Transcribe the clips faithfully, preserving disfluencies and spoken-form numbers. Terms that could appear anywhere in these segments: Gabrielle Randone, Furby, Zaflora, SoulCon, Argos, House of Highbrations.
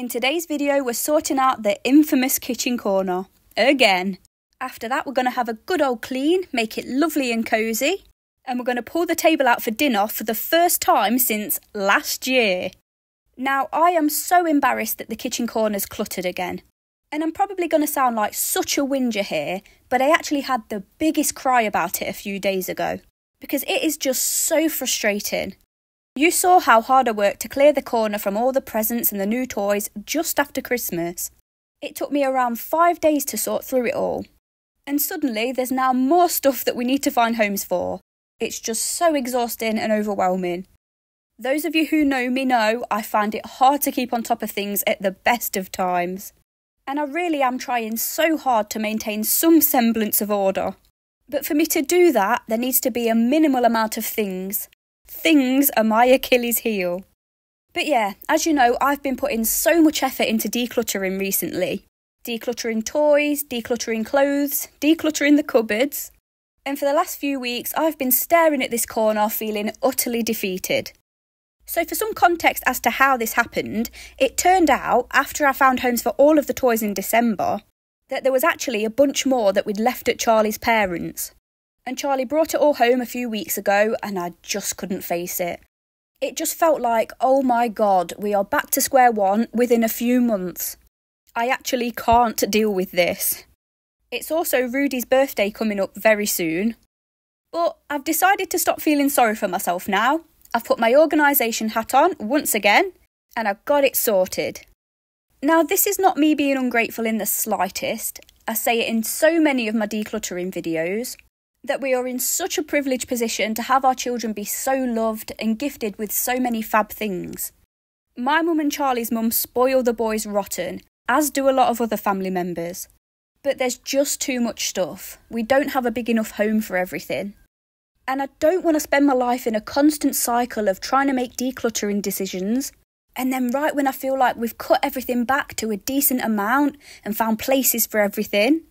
In today's video, we're sorting out the infamous kitchen corner. Again. After that, we're going to have a good old clean, make it lovely and cosy. And we're going to pull the table out for dinner for the first time since last year. Now, I am so embarrassed that the kitchen corner's cluttered again. And I'm probably going to sound like such a whinger here, but I actually had the biggest cry about it a few days ago. Because it is just so frustrating. You saw how hard I worked to clear the corner from all the presents and the new toys just after Christmas. It took me around five days to sort through it all. And suddenly there's now more stuff that we need to find homes for. It's just so exhausting and overwhelming. Those of you who know me know I find it hard to keep on top of things at the best of times. And I really am trying so hard to maintain some semblance of order. But for me to do that, there needs to be a minimal amount of things. Things are my Achilles heel. But yeah, as you know, I've been putting so much effort into decluttering recently. Decluttering toys, decluttering clothes, decluttering the cupboards. And for the last few weeks, I've been staring at this corner feeling utterly defeated. So for some context as to how this happened, it turned out, after I found homes for all of the toys in December, that there was actually a bunch more that we'd left at Charlie's parents. And Charlie brought it all home a few weeks ago, and I just couldn't face it. It just felt like, oh my god, we are back to square one within a few months. I actually can't deal with this. It's also Rudy's birthday coming up very soon. But I've decided to stop feeling sorry for myself now. I've put my organisation hat on once again, and I've got it sorted. Now, this is not me being ungrateful in the slightest. I say it in so many of my decluttering videos, that we are in such a privileged position to have our children be so loved and gifted with so many fab things. My mum and Charlie's mum spoil the boys rotten, as do a lot of other family members. But there's just too much stuff. We don't have a big enough home for everything. And I don't want to spend my life in a constant cycle of trying to make decluttering decisions, and then right when I feel like we've cut everything back to a decent amount and found places for everything,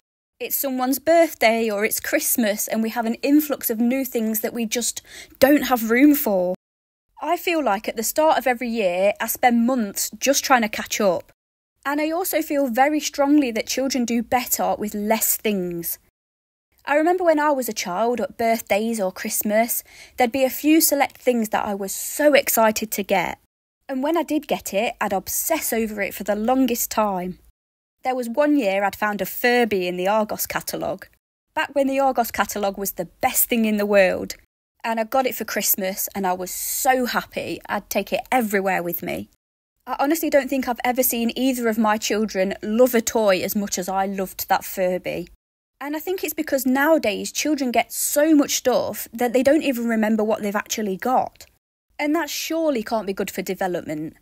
it's someone's birthday or it's Christmas and we have an influx of new things that we just don't have room for. I feel like at the start of every year, I spend months just trying to catch up. And I also feel very strongly that children do better with less things. I remember when I was a child at birthdays or Christmas, there'd be a few select things that I was so excited to get. And when I did get it, I'd obsess over it for the longest time. There was one year I'd found a Furby in the Argos catalogue. Back when the Argos catalogue was the best thing in the world. And I got it for Christmas and I was so happy I'd take it everywhere with me. I honestly don't think I've ever seen either of my children love a toy as much as I loved that Furby. And I think it's because nowadays children get so much stuff that they don't even remember what they've actually got. And that surely can't be good for development.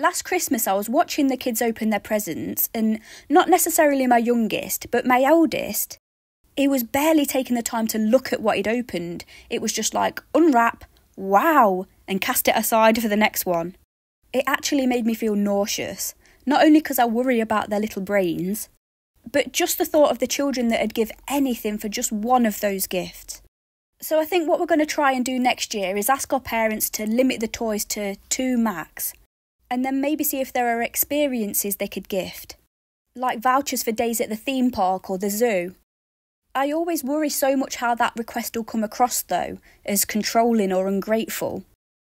Last Christmas I was watching the kids open their presents and not necessarily my youngest, but my eldest, he was barely taking the time to look at what he'd opened. It was just like, unwrap, wow, and cast it aside for the next one. It actually made me feel nauseous, not only because I worry about their little brains, but just the thought of the children that would give anything for just one of those gifts. So I think what we're going to try and do next year is ask our parents to limit the toys to two max, and then maybe see if there are experiences they could gift, like vouchers for days at the theme park or the zoo. I always worry so much how that request will come across though, as controlling or ungrateful.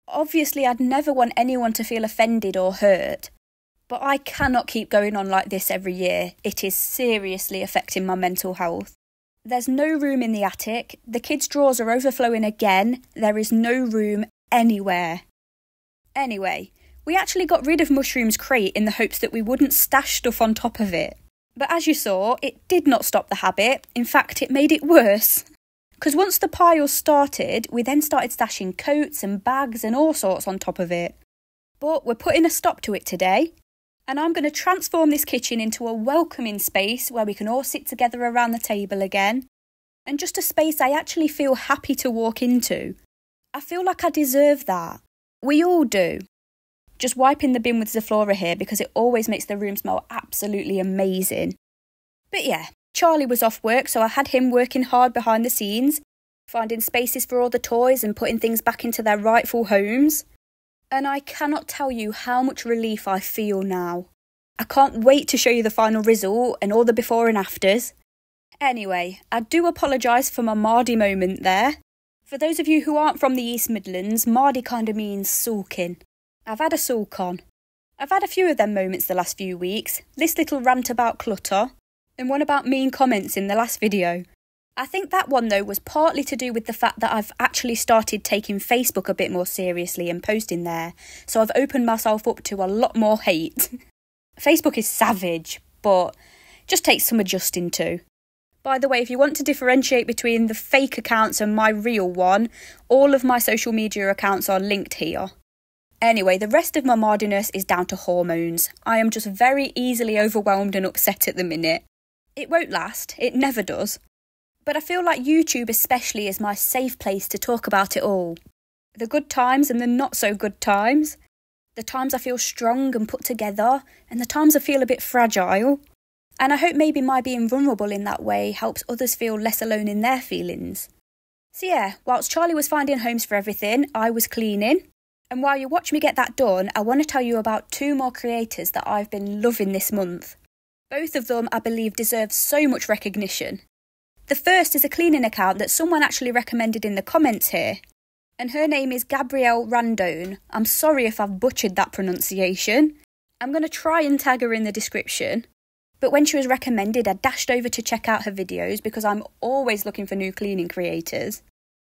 Obviously I'd never want anyone to feel offended or hurt, but I cannot keep going on like this every year. It is seriously affecting my mental health. There's no room in the attic, the kids' drawers are overflowing again, there is no room anywhere. Anyway, we actually got rid of Mushroom's crate in the hopes that we wouldn't stash stuff on top of it. But as you saw, it did not stop the habit, in fact it made it worse. Because once the pile started, we then started stashing coats and bags and all sorts on top of it. But we're putting a stop to it today. And I'm going to transform this kitchen into a welcoming space where we can all sit together around the table again. And just a space I actually feel happy to walk into. I feel like I deserve that. We all do. Just wiping the bin with Zaflora here because it always makes the room smell absolutely amazing. But yeah, Charlie was off work so I had him working hard behind the scenes, finding spaces for all the toys and putting things back into their rightful homes. And I cannot tell you how much relief I feel now. I can't wait to show you the final result and all the before and afters. Anyway, I do apologise for my Mardy moment there. For those of you who aren't from the East Midlands, Mardy kind of means sulking. I've had a SoulCon. I've had a few of them moments the last few weeks, this little rant about clutter, and one about mean comments in the last video. I think that one though was partly to do with the fact that I've actually started taking Facebook a bit more seriously and posting there, so I've opened myself up to a lot more hate. Facebook is savage, but just takes some adjusting to. By the way, if you want to differentiate between the fake accounts and my real one, all of my social media accounts are linked here. Anyway, the rest of my mardiness is down to hormones. I am just very easily overwhelmed and upset at the minute. It won't last, it never does. But I feel like YouTube especially is my safe place to talk about it all. The good times and the not so good times. The times I feel strong and put together, and the times I feel a bit fragile. And I hope maybe my being vulnerable in that way helps others feel less alone in their feelings. So yeah, whilst Charlie was finding homes for everything, I was cleaning. And while you watch me get that done, I want to tell you about two more creators that I've been loving this month. Both of them, I believe, deserve so much recognition. The first is a cleaning account that someone actually recommended in the comments here. And her name is Gabrielle Randone. I'm sorry if I've butchered that pronunciation. I'm going to try and tag her in the description. But when she was recommended, I dashed over to check out her videos because I'm always looking for new cleaning creators.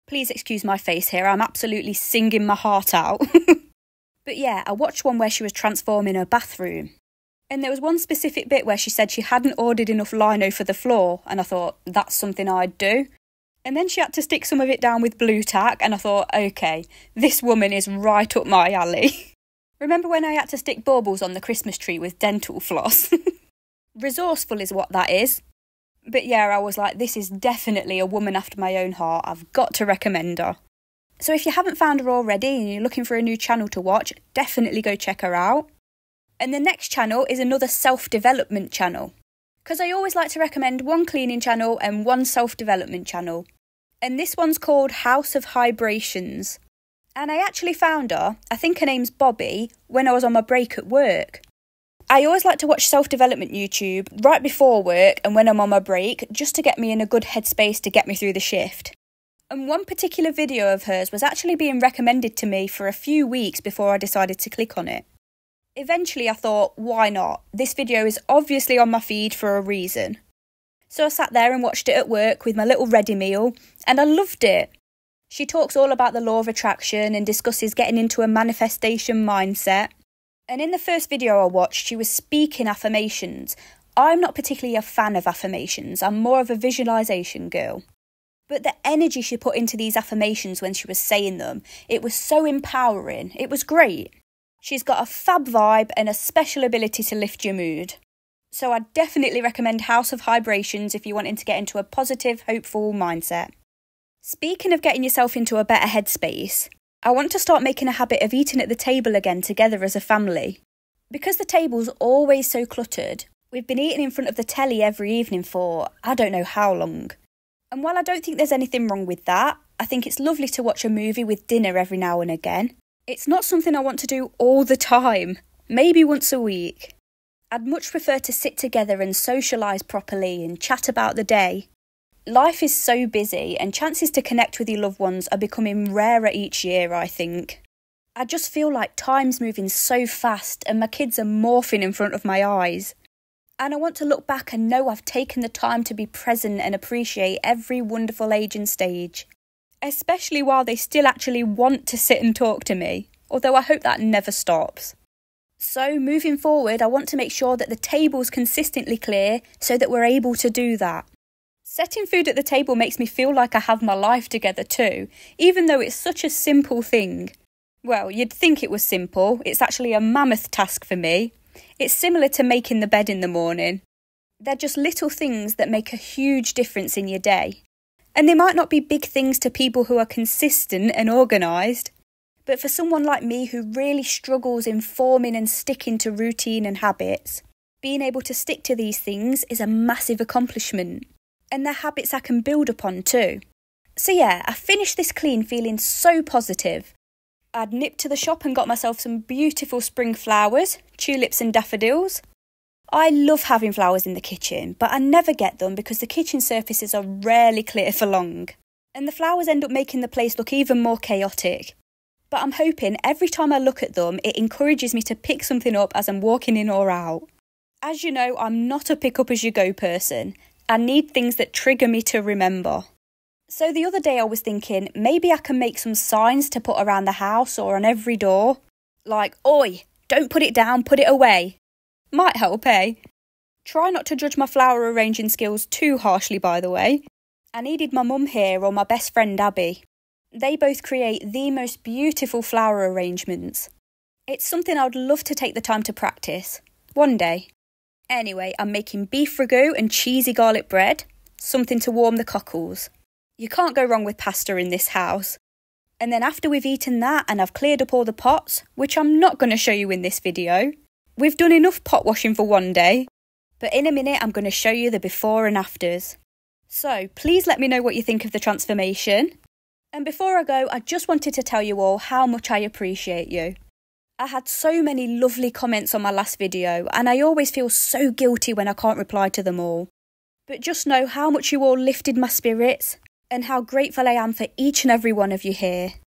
Please excuse my face here, I'm absolutely singing my heart out. But yeah, I watched one where she was transforming her bathroom. And there was one specific bit where she said she hadn't ordered enough lino for the floor, and I thought, that's something I'd do. And then she had to stick some of it down with blue tack, and I thought, okay, this woman is right up my alley. Remember when I had to stick baubles on the Christmas tree with dental floss? Resourceful is what that is. But yeah, I was like, this is definitely a woman after my own heart. I've got to recommend her. So if you haven't found her already and you're looking for a new channel to watch, definitely go check her out. And the next channel is another self-development channel. Because I always like to recommend one cleaning channel and one self-development channel. And this one's called House of Highbrations. And I actually found her, I think her name's Bobby, when I was on my break at work. I always like to watch self-development YouTube right before work and when I'm on my break, just to get me in a good headspace to get me through the shift. And one particular video of hers was actually being recommended to me for a few weeks before I decided to click on it. Eventually I thought, why not? This video is obviously on my feed for a reason. So I sat there and watched it at work with my little ready meal, and I loved it. She talks all about the law of attraction and discusses getting into a manifestation mindset. And in the first video I watched, she was speaking affirmations. I'm not particularly a fan of affirmations, I'm more of a visualisation girl. But the energy she put into these affirmations when she was saying them, it was so empowering, it was great. She's got a fab vibe and a special ability to lift your mood. So I definitely recommend House of Highbrations if you're wanting to get into a positive, hopeful mindset. Speaking of getting yourself into a better headspace, I want to start making a habit of eating at the table again together as a family. Because the table's always so cluttered, we've been eating in front of the telly every evening for I don't know how long. And while I don't think there's anything wrong with that, I think it's lovely to watch a movie with dinner every now and again. It's not something I want to do all the time, maybe once a week. I'd much prefer to sit together and socialise properly and chat about the day. Life is so busy and chances to connect with your loved ones are becoming rarer each year, I think. I just feel like time's moving so fast and my kids are morphing in front of my eyes. And I want to look back and know I've taken the time to be present and appreciate every wonderful age and stage. Especially while they still actually want to sit and talk to me, although I hope that never stops. So moving forward, I want to make sure that the table's consistently clear so that we're able to do that. Setting food at the table makes me feel like I have my life together too, even though it's such a simple thing. Well, you'd think it was simple, it's actually a mammoth task for me. It's similar to making the bed in the morning. They're just little things that make a huge difference in your day. And they might not be big things to people who are consistent and organised, but for someone like me who really struggles in forming and sticking to routine and habits, being able to stick to these things is a massive accomplishment. And they're habits I can build upon too. So yeah, I finished this clean feeling so positive. I'd nipped to the shop and got myself some beautiful spring flowers, tulips and daffodils. I love having flowers in the kitchen, but I never get them because the kitchen surfaces are rarely clear for long. And the flowers end up making the place look even more chaotic. But I'm hoping every time I look at them, it encourages me to pick something up as I'm walking in or out. As you know, I'm not a pick-up-as-you-go person. I need things that trigger me to remember. So the other day I was thinking, maybe I can make some signs to put around the house or on every door. Like, oi, don't put it down, put it away. Might help, eh? Try not to judge my flower arranging skills too harshly, by the way. I needed my mum here or my best friend Abby. They both create the most beautiful flower arrangements. It's something I would love to take the time to practice. One day. Anyway, I'm making beef ragu and cheesy garlic bread. Something to warm the cockles. You can't go wrong with pasta in this house. And then after we've eaten that and I've cleared up all the pots, which I'm not going to show you in this video. We've done enough pot washing for one day, but in a minute I'm going to show you the before and afters. So please let me know what you think of the transformation. And before I go, I just wanted to tell you all how much I appreciate you. I had so many lovely comments on my last video and I always feel so guilty when I can't reply to them all. But just know how much you all lifted my spirits. And how grateful I am for each and every one of you here.